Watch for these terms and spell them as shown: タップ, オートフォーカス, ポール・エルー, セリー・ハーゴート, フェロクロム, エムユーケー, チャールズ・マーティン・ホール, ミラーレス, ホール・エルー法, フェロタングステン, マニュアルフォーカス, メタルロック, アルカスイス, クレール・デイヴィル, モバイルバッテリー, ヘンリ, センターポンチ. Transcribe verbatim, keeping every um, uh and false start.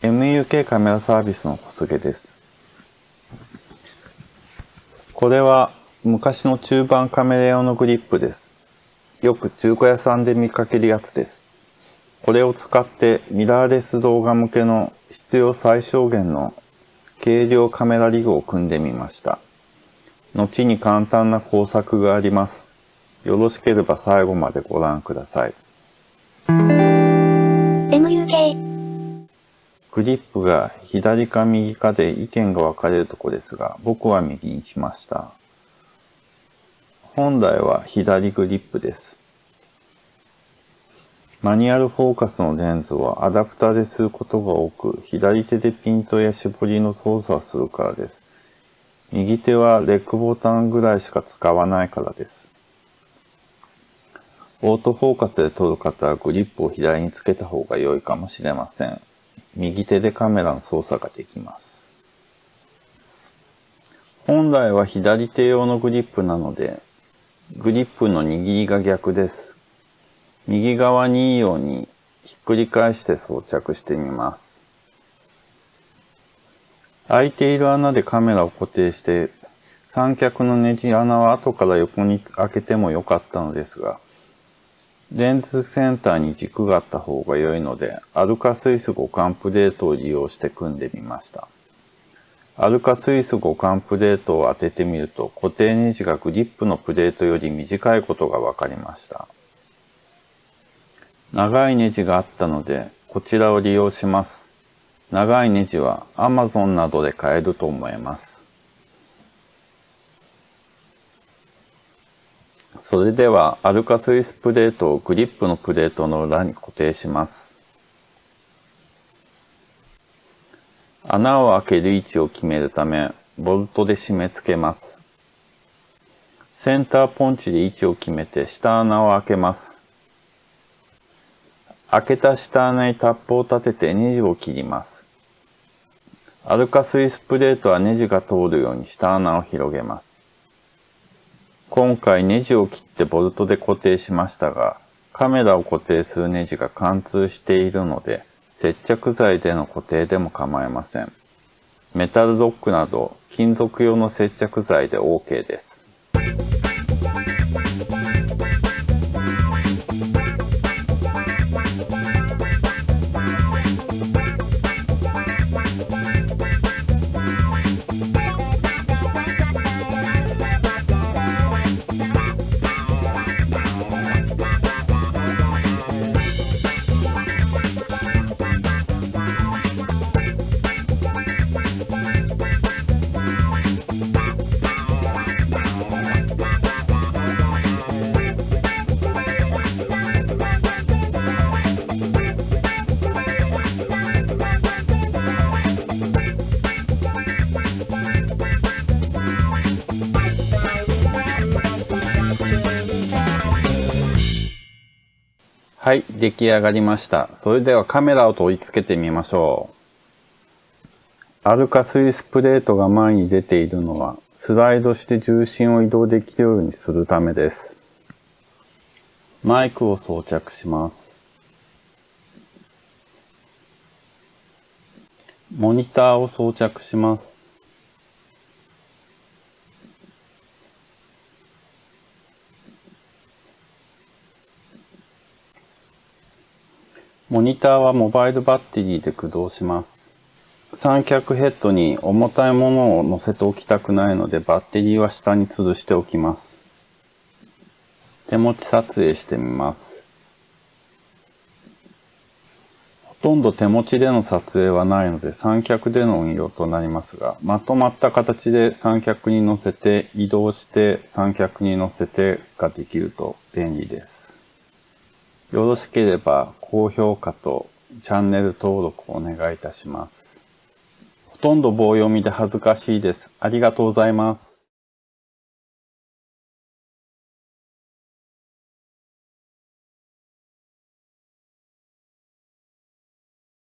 エムユーケー カメラサービスの小菅です。これは昔の中盤カメラ用のグリップです。よく中古屋さんで見かけるやつです。これを使ってミラーレス動画向けの必要最小限の軽量カメラリグを組んでみました。後に簡単な工作があります。よろしければ最後までご覧ください。エムユーケー グリップが左か右かで意見が分かれるとこですが、僕は右にしました。本来は左グリップです。マニュアルフォーカスのレンズはアダプターですることが多く、左手でピントや絞りの操作をするからです。右手はレックボタンぐらいしか使わないからです。オートフォーカスで撮る方はグリップを左につけた方が良いかもしれません。右手でカメラの操作ができます。本来は左手用のグリップなので、グリップの握りが逆です。右側にいいようにひっくり返して装着してみます。開いている穴でカメラを固定して、三脚のネジ穴は後から横に開けても良かったのですが、レンズセンターに軸があった方が良いので、アルカスイス互換プレートを利用して組んでみました。アルカスイス互換プレートを当ててみると、固定ネジがグリップのプレートより短いことが分かりました。長いネジがあったので、こちらを利用します。長いネジは アマゾン などで買えると思います。それではアルカスイスプレートをグリップのプレートの裏に固定します。穴を開ける位置を決めるため、ボルトで締め付けます。センターポンチで位置を決めて下穴を開けます。開けた下穴にタップを立ててネジを切ります。アルカスイスプレートはネジが通るように下穴を広げます。今回ネジを切ってボルトで固定しましたが、カメラを固定するネジが貫通しているので、接着剤での固定でも構いません。メタルロックなど金属用の接着剤で オーケー です。はい、出来上がりました。それではカメラを取り付けてみましょう。アルカスイスプレートが前に出ているのは、スライドして重心を移動できるようにするためです。マイクを装着します。モニターを装着します。モニターはモバイルバッテリーで駆動します。三脚ヘッドに重たいものを乗せておきたくないのでバッテリーは下に吊るしておきます。手持ち撮影してみます。ほとんど手持ちでの撮影はないので三脚での運用となりますが、まとまった形で三脚に乗せて移動して三脚に乗せてができると便利です。よろしければ高評価とチャンネル登録をお願いいたします。ほとんど棒読みで恥ずかしいです。ありがとうございます。